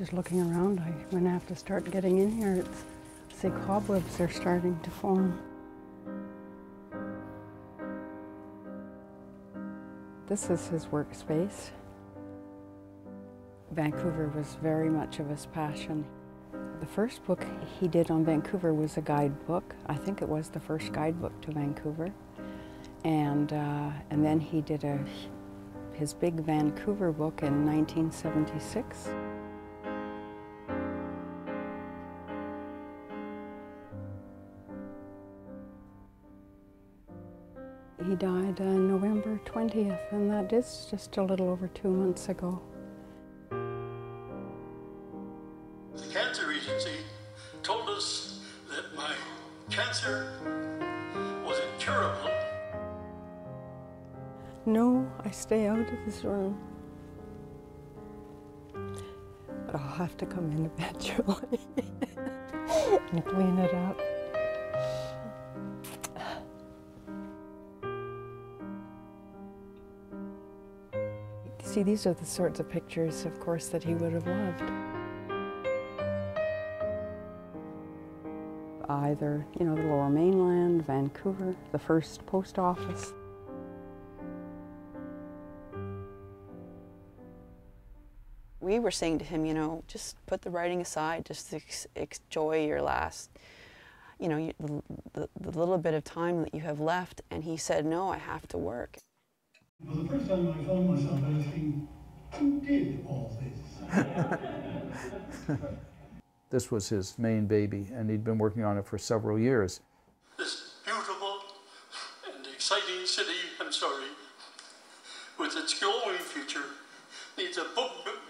Just looking around, I'm going to have to start getting in here. I see cobwebs are starting to form. This is his workspace. Vancouver was very much of his passion. The first book he did on Vancouver was a guidebook. I think it was the first guidebook to Vancouver. And then he did his big Vancouver book in 1976. He died on November 20th, and that is just a little over 2 months ago. The Cancer Agency told us that my cancer was incurable. No, I stay out of this room. But I'll have to come in eventually and clean it up. See, these are the sorts of pictures, of course, that he would have loved. Either, you know, the Lower Mainland, Vancouver, the first post office. We were saying to him, you know, just put the writing aside, just enjoy your last, you know, the little bit of time that you have left. And he said, no, I have to work. Well, the first time I found myself asking, who did all this? This was his main baby, and he'd been working on it for several years. This beautiful and exciting city, I'm sorry, with its glowing future, needs a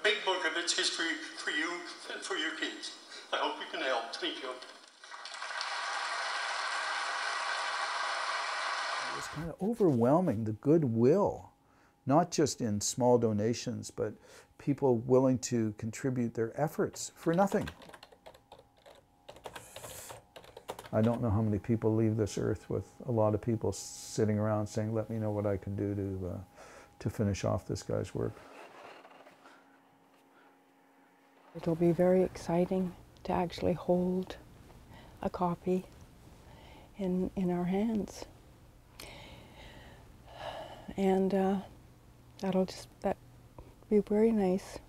big book of its history for you and for your kids. I hope you can help. Thank you. It's kind of overwhelming, the goodwill, not just in small donations, but people willing to contribute their efforts for nothing. I don't know how many people leave this earth with a lot of people sitting around saying, let me know what I can do to finish off this guy's work. It'll be very exciting to actually hold a copy in our hands. And that'll be very nice.